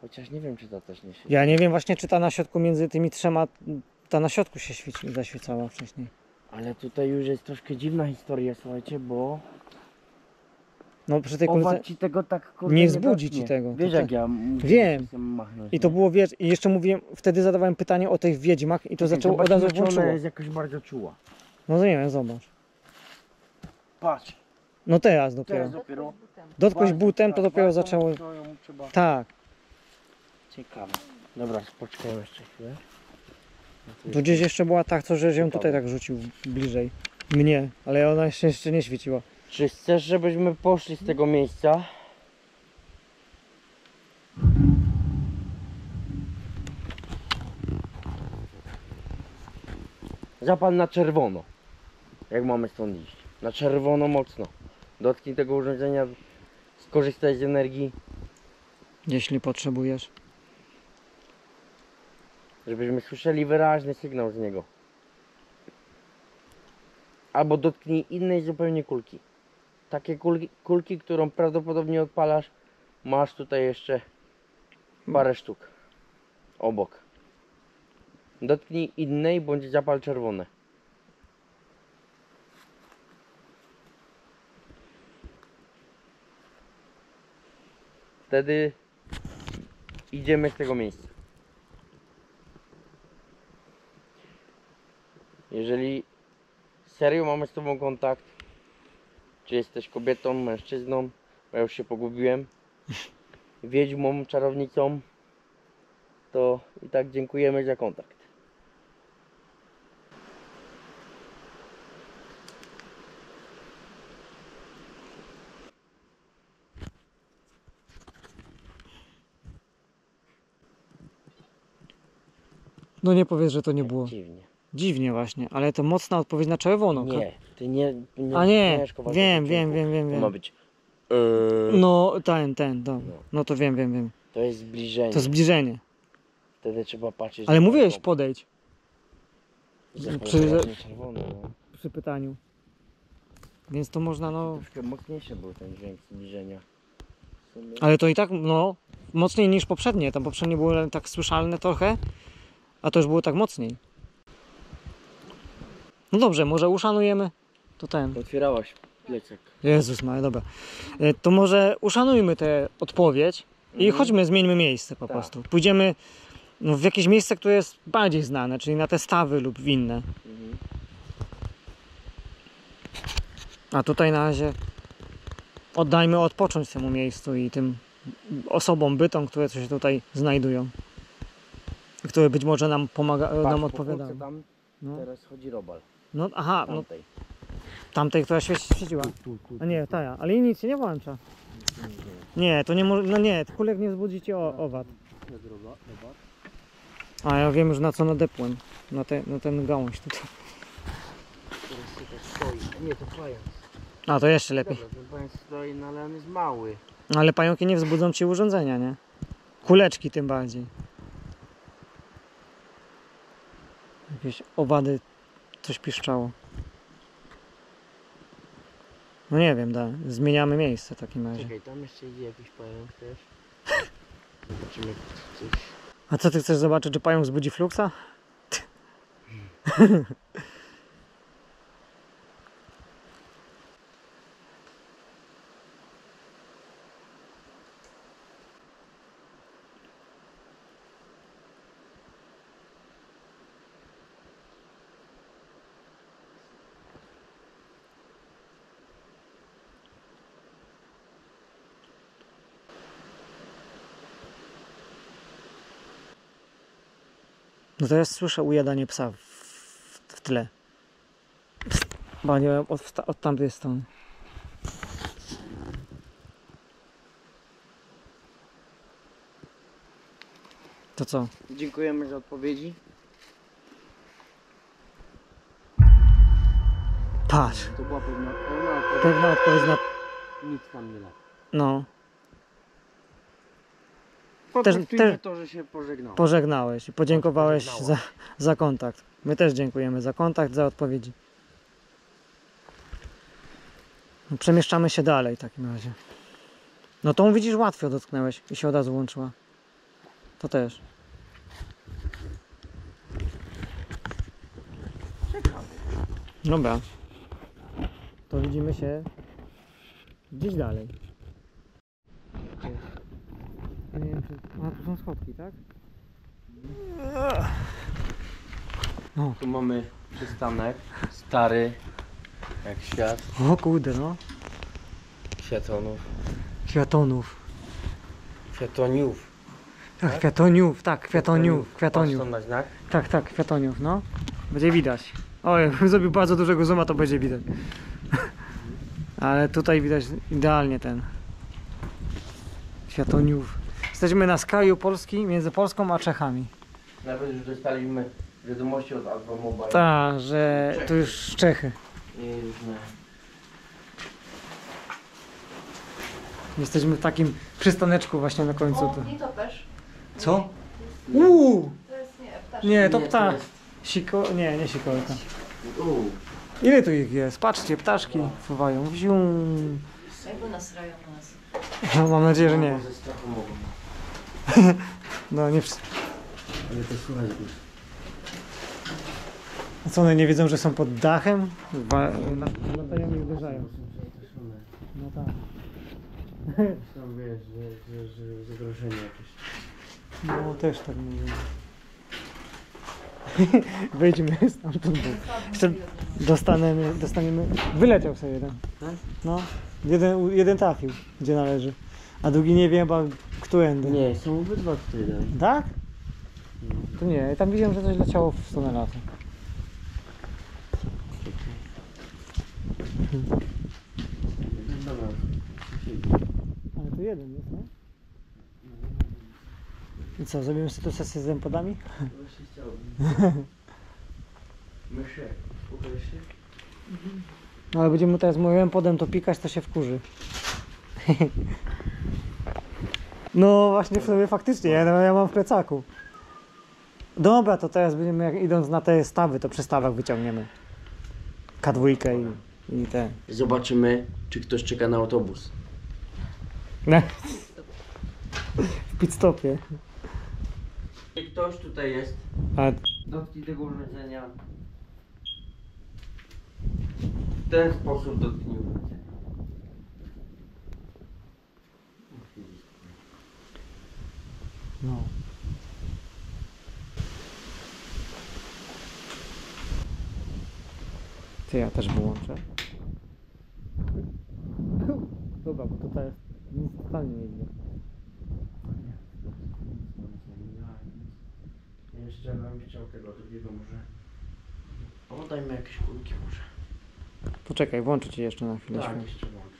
Chociaż nie wiem, czy ta też nie świeci. Ja nie wiem właśnie, czy ta na środku między tymi trzema, ta na środku się świeci, zaświecała wcześniej. Ale tutaj już jest troszkę dziwna historia, słuchajcie, bo... No przy tej kulce... ci tego tak, kurde, nie wzbudzi ci tego. Wiesz to, jak ja mówię, wiem. Machnąć, I to było, wiesz, i jeszcze mówiłem, wtedy zadawałem pytanie o tych wiedźmach i to tak, zaczęło od razu włączyło. Ona jest jakoś bardzo czuła. No to nie wiem, zobacz. Patrz. No teraz dopiero. Teraz dopiero. Dotknąć butem to dopiero zaczęło. Tak. Ciekawe. Dobra, poczekajmy jeszcze chwilę. No tu gdzieś jeszcze była tak, co że ją tutaj tak rzucił bliżej mnie, ale ona jeszcze, jeszcze nie świeciła. Czy chcesz, żebyśmy poszli z tego miejsca? Zapal na czerwono, jak mamy stąd iść. Na czerwono mocno. Dotknij tego urządzenia, skorzystaj z energii. Jeśli potrzebujesz. Żebyśmy słyszeli wyraźny sygnał z niego. Albo dotknij innej zupełnie kulki. Takie kulki, kulki, którą prawdopodobnie odpalasz, masz tutaj jeszcze parę sztuk obok. Dotknij innej bądź zapal czerwone. Wtedy idziemy z tego miejsca. Jeżeli serio mamy z tobą kontakt, czy jesteś kobietą, mężczyzną, bo ja już się pogubiłem, wiedźmą, czarownicą, to i tak dziękujemy za kontakt. No nie powiesz, że to nie było. Dziwnie. Dziwnie właśnie, ale to mocna odpowiedź na czerwono. Nie, ty nie... nie A nie, nie wiem, wiem, wiem, wiem, wiem. Ma być... Yy... No ten, ten, dobra. No. no to wiem, wiem, wiem. To jest zbliżenie. To zbliżenie. Wtedy trzeba patrzeć... Ale mówiłeś podejść. Przy, czerwono, no. przy pytaniu. Więc to można, no... Troszkę mocniejszy był ten dźwięk zbliżenia. Ale to i tak, no... Mocniej niż poprzednie. Tam poprzednie było tak słyszalne trochę. A to już było tak mocniej. No dobrze, może uszanujemy to ten. Otwierałaś plecak. Jezus Maria, dobra. To może uszanujmy tę odpowiedź i chodźmy, zmieńmy miejsce po tak. prostu. Pójdziemy w jakieś miejsce, które jest bardziej znane, czyli na te stawy lub w inne. Mhm. A tutaj na razie oddajmy odpocząć temu miejscu i tym osobom, bytom, które się tutaj znajdują. Które być może nam pomaga, Patrz, nam odpowiadają. Tam no. Teraz chodzi robal. No aha, tamtej. No, tamtej, która się świeciła. A nie, ta ja, ale i nic się nie włącza. Nie, to nie może, no nie, kulek nie wzbudzicie owad. A ja wiem już na co nadepłem, na, te, na ten gałąź tutaj. Nie, to pająk. A, to jeszcze lepiej. Pająk stoi, no ale on jest mały. Ale pająki nie wzbudzą ci urządzenia, nie? Kuleczki tym bardziej. Jakieś owady, coś piszczało. No nie wiem, da. Zmieniamy miejsce w takim razie. Czekaj, tam jeszcze idzie jakiś pająk też. Zobaczymy coś. A co ty chcesz zobaczyć, czy pająk zbudzi Fluxa? Hmm. No teraz słyszę ujadanie psa w, w, w tle. Pst, bo nie wiem, od, od tamtej strony. To co? Dziękujemy za odpowiedzi. Patrz. To była pewna, pewna odpowiedź. Pewna odpowiedź na... Nic tam nie da. No. Też, też to, że się pożegnałeś. Pożegnałeś i podziękowałeś za, za kontakt. My też dziękujemy za kontakt, za odpowiedzi. No, przemieszczamy się dalej w takim razie. No tą widzisz, łatwo dotknęłeś i się od razu włączyła. To też. Dobra. To widzimy się gdzieś dalej. Nie wiem, czy... A tu są schodki, tak? No. Tu mamy przystanek stary jak świat. O kurde, no. Kwiatonów. Kwiatonów. Kwiatoniów. Tak, tak? Kwiatoniów, tak, Kwiatoniów. Kwiatoniów. Kwiatoniów. Na znak? Tak, tak, Kwiatoniów, no. Będzie widać. O, jakbym zrobił bardzo dużego zooma, to będzie widać. Ale tutaj widać idealnie ten Kwiatoniów. Jesteśmy na skraju Polski, między Polską a Czechami. Nawet już dostaliśmy wiadomości od AvroMobailu. Tak, że Czechy. To już Czechy. Jesteśmy w takim przystaneczku właśnie na końcu. O, nie toperz. Co? Nie, nie. Uuu! To jest nie ptaszek. Nie, to ptak. Nie, to Siko... nie, nie sikołka. Ile tu ich jest? Patrzcie, ptaszki pływają. Wzium. Jakby nasrają nas. No, mam nadzieję, że nie. No nie. Ale to słychać. A co one nie wiedzą, że są pod dachem? Latają i uderzają. No tak. Tam wiesz, że zagrożenie jakieś. No też tak mówię. Wejdźmy stamtąd. Jeszcze dostaniemy, dostaniemy. Wyleciał sobie jeden. No. Jeden, jeden trafił, gdzie należy. A drugi nie wiem, bo którędy. Nie, są obydwa którędy. Tak? To nie, tam widziałem, że coś leciało w stronę lasu. Ale to jeden jest, no? I co, zrobimy sobie tu sesję z Rem-Podami? Myszek, pokaż się. No ale będziemy teraz moim Rem-Podem to pikać, to się wkurzy. No właśnie, w sobie faktycznie, ja, ja mam w plecaku. Dobra, to teraz będziemy, jak idąc na te stawy, to przy stawach wyciągniemy K dwa i, i te. Zobaczymy, czy ktoś czeka na autobus. W pitstopie. Ktoś tutaj jest. A... Dotknij tego urządzenia. W ten sposób dotknij urządzenia. No. Ty, ja też wyłączę. Dobra, bo tutaj jest nic totalnie innego. Jeszcze bym chciał tego drugiego może. O, dajmy jakieś kulki może. Poczekaj, włączę cię jeszcze na chwilę. Tak, jeszcze włączę.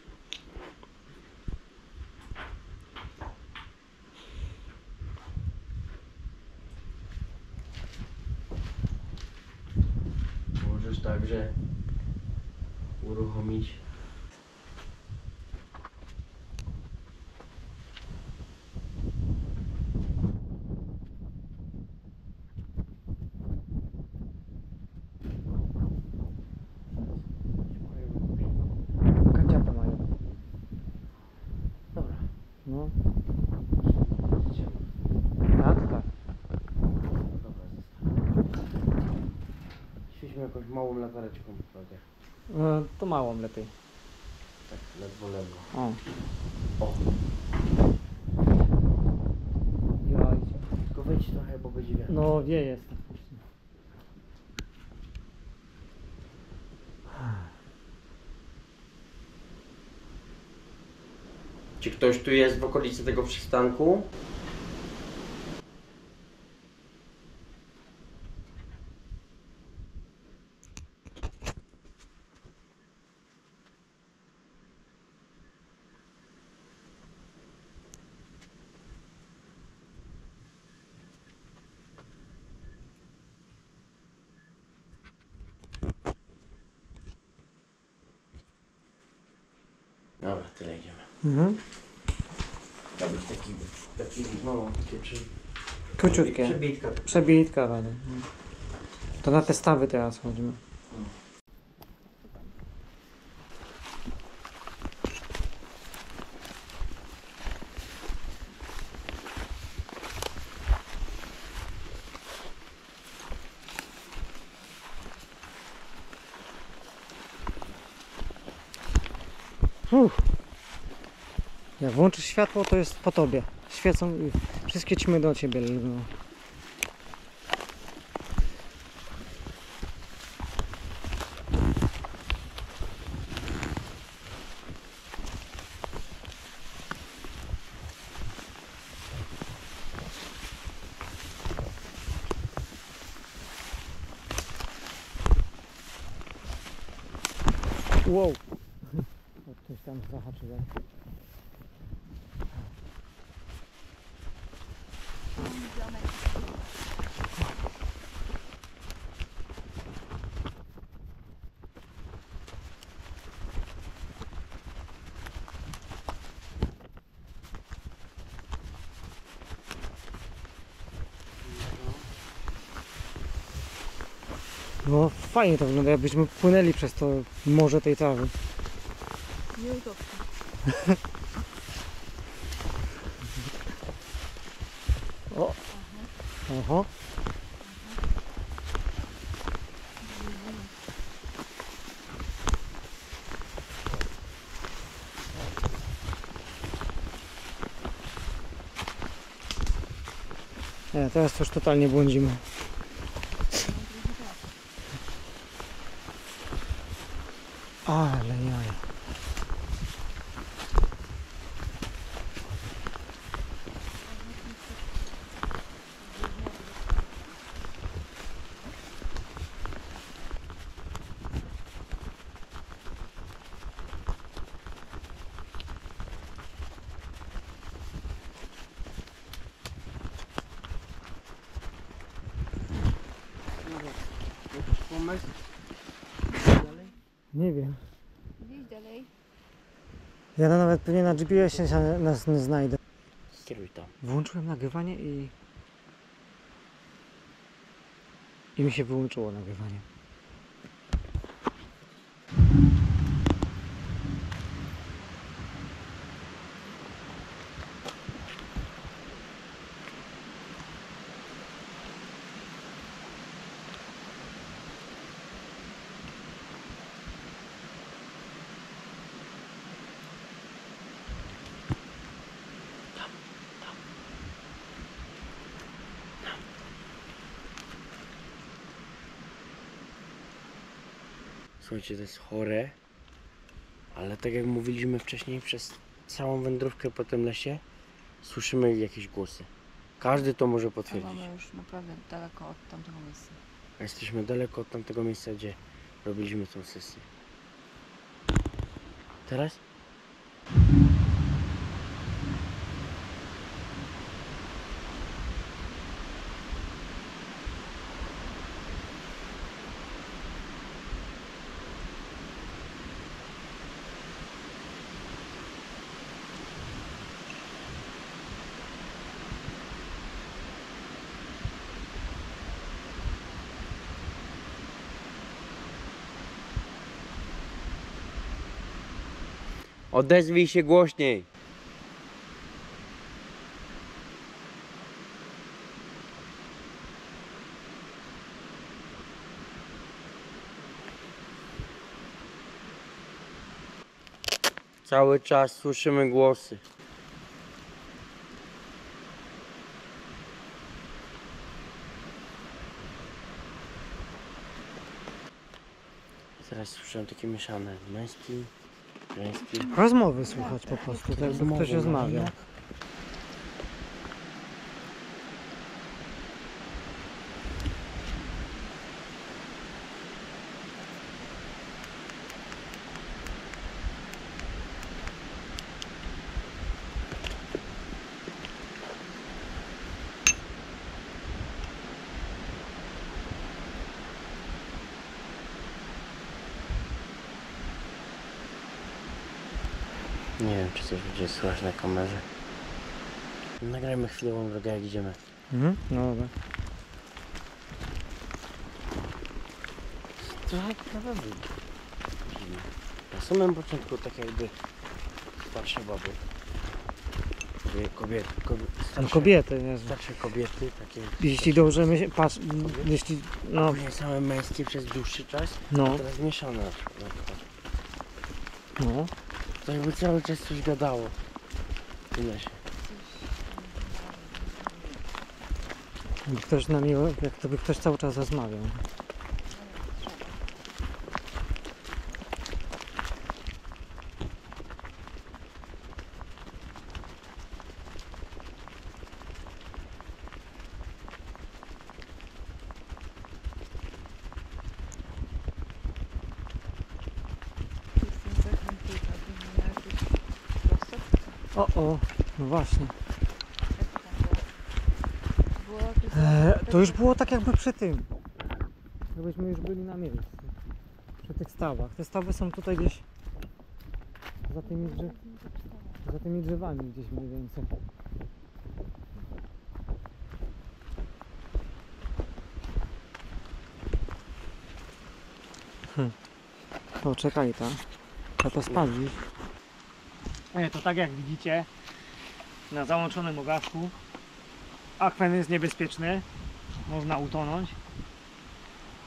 Możesz także uruchomić. Jakąś małą latareczką, Klaudia. No, to małą lepiej. Tak, ledwo, ledwo. O. O. Jaj. Tylko wejdź trochę, bo będzie wiatr. No, wie jest. Czy ktoś tu jest w okolicy tego przystanku? Dobra, tyle idziemy. Mhm. To być taki, taki mało, takie czy... Króciutkie. Przebitka. Przebitka, rady. To na te stawy teraz chodzimy. Uff. Jak włączysz światło, to jest po tobie. Świecą wszystkie ćmy do ciebie. Wow. Ktoś tam zahaczył. No fajnie to wygląda, jakbyśmy płynęli przez to morze tej trawy. Nie utopię. O! Oho. Nie, teraz to już totalnie błądzimy. Ale jaja. Nie wiem. Gdzieś dalej. Ja no nawet pewnie na G P S-ie się nas nie znajdę. Skieruj tam. Włączyłem nagrywanie i... I mi się wyłączyło nagrywanie. Słuchajcie, to jest chore, ale tak jak mówiliśmy wcześniej, przez całą wędrówkę po tym lesie słyszymy jakieś głosy. Każdy to może potwierdzić. Jesteśmy już naprawdę daleko od tamtego miejsca. A jesteśmy daleko od tamtego miejsca, gdzie robiliśmy tą sesję. Teraz? Odezwij się głośniej. Cały czas słyszymy głosy. Teraz słyszałem takie mieszane męski. Rozmowy słychać po prostu, tak jakby ktoś rozmawiał. Nie wiem, czy coś będzie słychać na kamerze. Nagrajmy chwilową drogę, jak idziemy. Mhm, no dobra. Tak naprawdę dziwne. Na samym początku tak jakby starsze baby. Kobiety, kobiety, starsze, no kobiety, nie starsze kobiety, takie... Jeśli dobrze myślę, patrz, jeśli... No. Nie same męskie przez dłuższy czas, no. A teraz mieszane na przykład. No. To jakby cały czas coś gadało. Ile się. Jakby ktoś na miło, jak to by ktoś cały czas rozmawiał. O, o, no właśnie. E, to już było tak jakby przy tym. Jakbyśmy już byli na miejscu. Przy tych stawach. Te stawy są tutaj gdzieś za tymi, drzew... za tymi drzewami gdzieś mniej więcej. Hm. O, czekaj tam. A to spadli. To tak jak widzicie, na załączonym ogawku akwen jest niebezpieczny, można utonąć.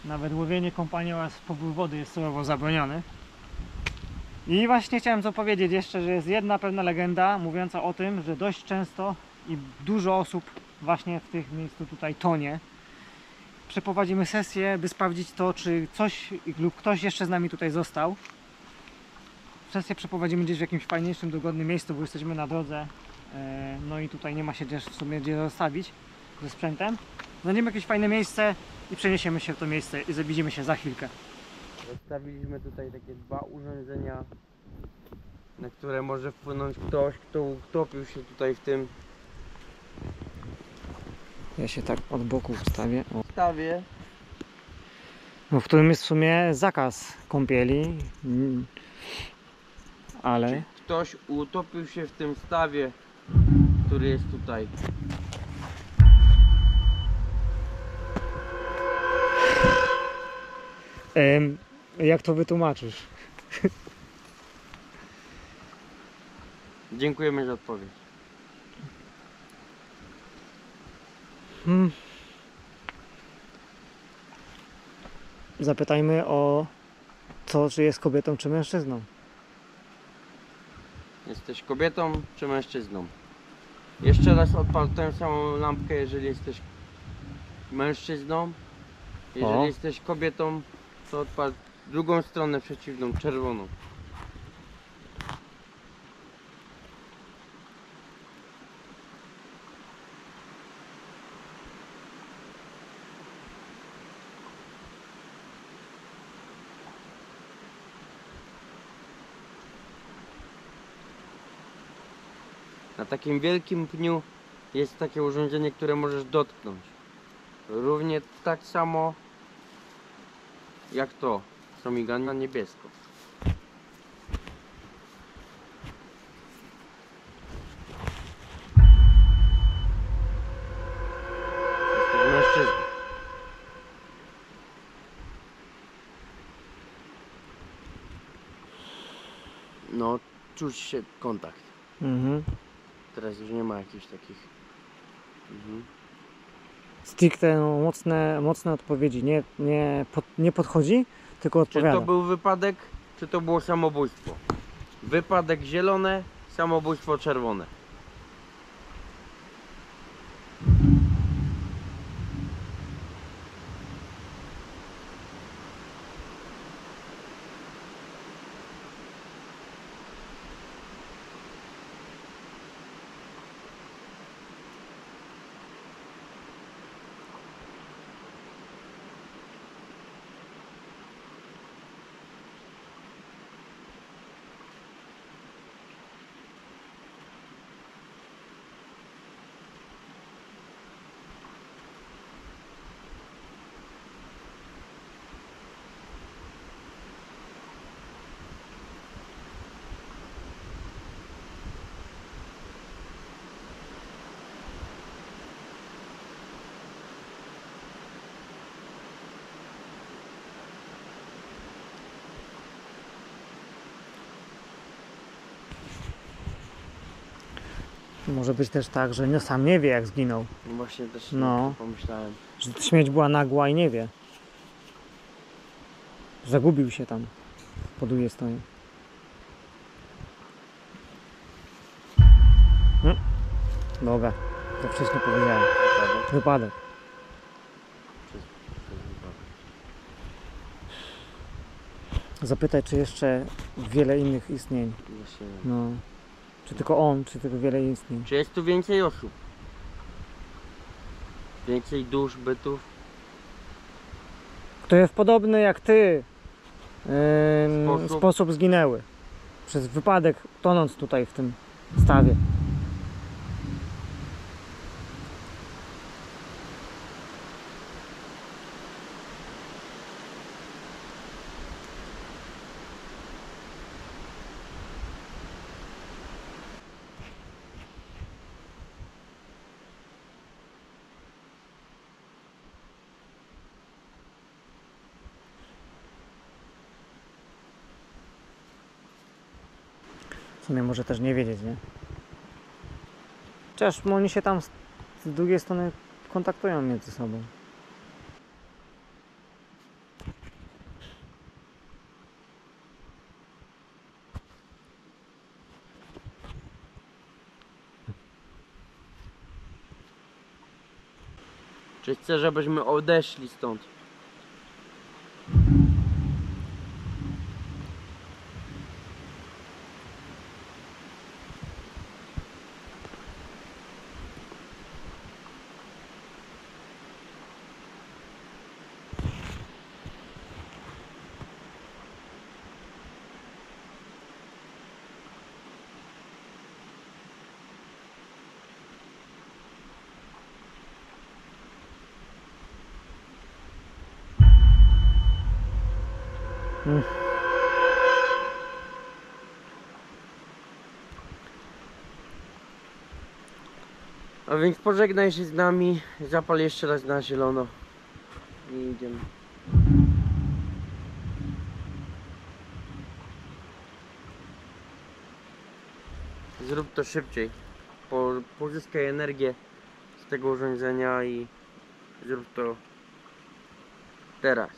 Nawet łowienie, kąpanie oraz pobór wody jest surowo zabroniony. I właśnie chciałem co powiedzieć jeszcze, że jest jedna pewna legenda mówiąca o tym, że dość często i dużo osób właśnie w tych miejscu tutaj tonie. Przeprowadzimy sesję, by sprawdzić to, czy coś lub ktoś jeszcze z nami tutaj został. Sesję przeprowadzimy gdzieś w jakimś fajniejszym, dogodnym miejscu, bo jesteśmy na drodze. No i tutaj nie ma się gdzieś w sumie gdzie zostawić ze sprzętem. Znajdziemy jakieś fajne miejsce i przeniesiemy się w to miejsce i widzimy się za chwilkę. Zostawiliśmy tutaj takie dwa urządzenia, na które może wpłynąć ktoś, kto utopił się tutaj w tym. Ja się tak od boku wstawię. O. Wstawię. No, w którym jest w sumie zakaz kąpieli. Ale... Czy ktoś utopił się w tym stawie, który jest tutaj. Ehm, jak to wytłumaczysz? Dziękujemy za odpowiedź. Hmm. Zapytajmy o to, czy jest kobietą, czy mężczyzną. Jesteś kobietą czy mężczyzną? Jeszcze raz odpal tę samą lampkę, jeżeli jesteś mężczyzną. Jeżeli o. jesteś kobietą, to odpal drugą stronę przeciwną, czerwoną. Na takim wielkim pniu jest takie urządzenie, które możesz dotknąć. Równie tak samo jak to, co miga na niebiesko. Jesteś mężczyzną. No, czuć się kontakt. Mhm. Teraz już nie ma jakichś takich... Mhm. Stricte no, mocne, mocne odpowiedzi. Nie, nie, pod, nie podchodzi, tylko odpowiada. Czy to był wypadek, czy to było samobójstwo? Wypadek zielone, samobójstwo czerwone. Może być też tak, że no sam nie wie, jak zginął. Właśnie też no, pomyślałem. Że śmierć była nagła i nie wie. Zagubił się tam. Po drugiej stronie. Hmm. Dobra. To wcześniej powiedziałem. Wypadek. Wypadek. Zapytaj, czy jeszcze wiele innych istnień. No. Czy tylko on, czy tylko wiele istnień. Czy jest tu więcej osób? Więcej dusz, bytów? Kto jest podobny jak ty, yy, sposób? sposób zginęły. Przez wypadek, tonąc tutaj w tym stawie. Może też nie wiedzieć, nie? Chociaż oni się tam z drugiej strony kontaktują między sobą. Czy chcesz, żebyśmy odeszli stąd? A więc pożegnaj się z nami, zapal jeszcze raz na zielono i idziemy. Zrób to szybciej, po, pozyskaj energię z tego urządzenia i zrób to teraz.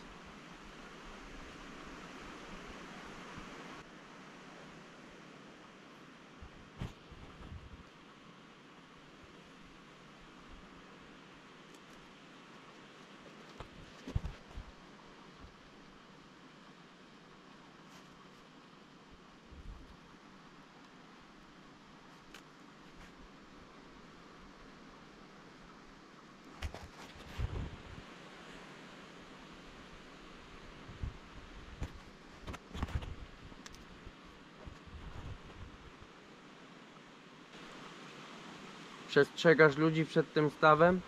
Przestrzegasz ludzi przed tym stawem?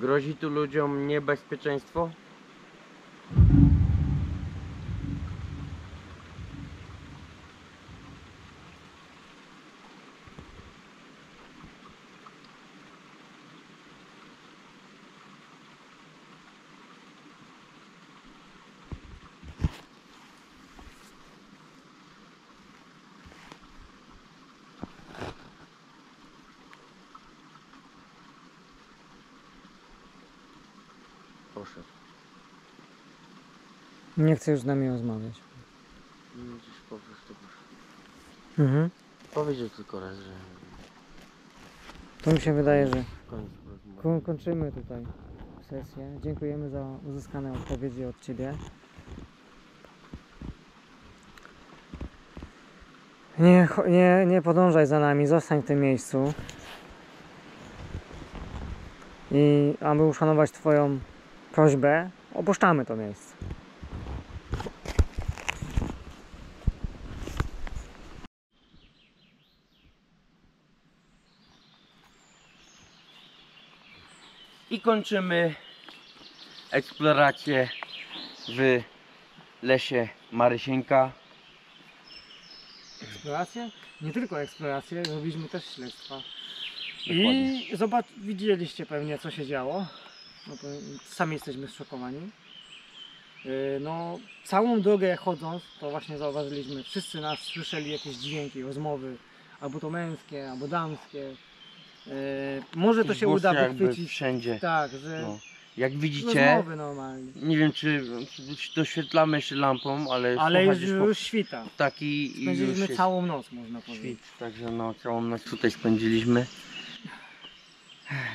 Grozi tu ludziom niebezpieczeństwo? Nie chcę już z nami rozmawiać. No gdzieś po prostu proszę. Mhm. Powiedział tylko raz, że... To mi się wydaje, że Ko kończymy tutaj sesję. Dziękujemy za uzyskane odpowiedzi od Ciebie. Nie, nie, nie podążaj za nami, zostań w tym miejscu. I aby uszanować Twoją prośbę, opuszczamy to miejsce. i kończymy eksplorację w lesie Marysieńka. Eksplorację? Nie tylko eksplorację, robiliśmy też śledztwa. Dokładnie. I zobacz, widzieliście pewnie, co się działo. No to sami jesteśmy zszokowani. No, całą drogę chodząc, to właśnie zauważyliśmy, wszyscy nas słyszeli jakieś dźwięki, rozmowy, albo to męskie, albo damskie. Yy, może to się uda wychwycić wszędzie. Tak, że no. Jak widzicie, nie wiem czy, czy doświetlamy jeszcze lampą, ale, ale już, już świta. Taki spędziliśmy już całą noc, można powiedzieć. Świt, także no, całą noc tutaj spędziliśmy.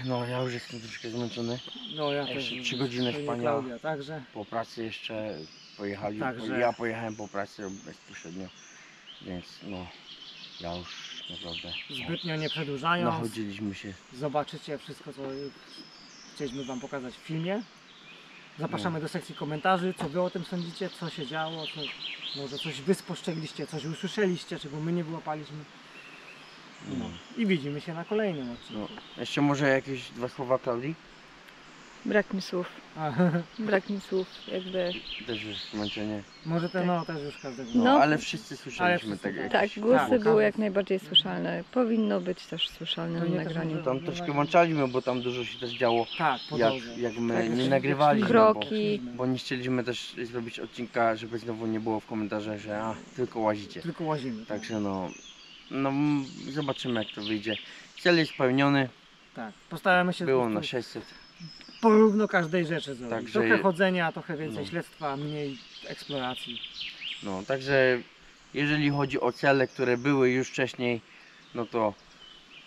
No, ja już jestem troszkę zmęczony. No, ja jeszcze też. trzy godziny spania. Klaudia, także... Po pracy jeszcze pojechali. Także... Ja pojechałem po pracy bezpośrednio, więc no, ja już naprawdę. Zbytnio nie przedłużając. Nachodziliśmy się. Zobaczycie wszystko, co chcieliśmy wam pokazać w filmie. Zapraszamy no. do sekcji komentarzy, co wy o tym sądzicie, co się działo, co... może coś wy spostrzegliście, coś usłyszeliście, czego my nie wyłapaliśmy. No. I widzimy się na kolejnym odcinku. No. Jeszcze może jakieś dwa słowa Klaudii? Brak mi słów. Aha. Brak mi słów, jakby... Też już zmęczenie. Może to tak. no, też już każdego. No, no, ale wszyscy słyszeliśmy tego. Tak, tak, tak, głosy tak. były jak najbardziej słyszalne. Powinno być też słyszalne no, na nagraniu. Tam troszkę włączaliśmy, bo tam dużo się też działo. Tak, jak, jak my tak, nie nagrywaliśmy. Kroki. Bo, bo nie chcieliśmy też zrobić odcinka, żeby znowu nie było w komentarzach, że a, tylko łazicie. Tylko łazimy. Także no... No, zobaczymy jak to wyjdzie. Cel jest spełniony. Tak, postaramy się... Było na sześćset. Porówno każdej rzeczy zrobić. Także... Trochę chodzenia, trochę więcej no. śledztwa, mniej eksploracji. No, także jeżeli chodzi o cele, które były już wcześniej, no to...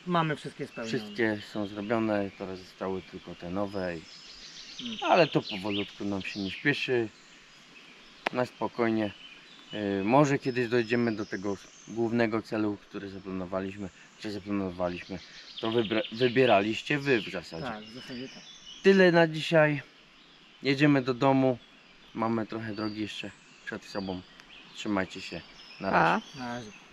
Mamy wszystkie spełnione. Wszystkie są zrobione, teraz zostały tylko te nowe. I... Hmm. Ale to powolutku nam się nie śpieszy. Na spokojnie. Może kiedyś dojdziemy do tego głównego celu, który zaplanowaliśmy, czy zaplanowaliśmy, to wybieraliście wy w zasadzie. Tak, w zasadzie tak. Tyle na dzisiaj. Jedziemy do domu. Mamy trochę drogi jeszcze przed sobą. Trzymajcie się. Na razie. A? Na razie.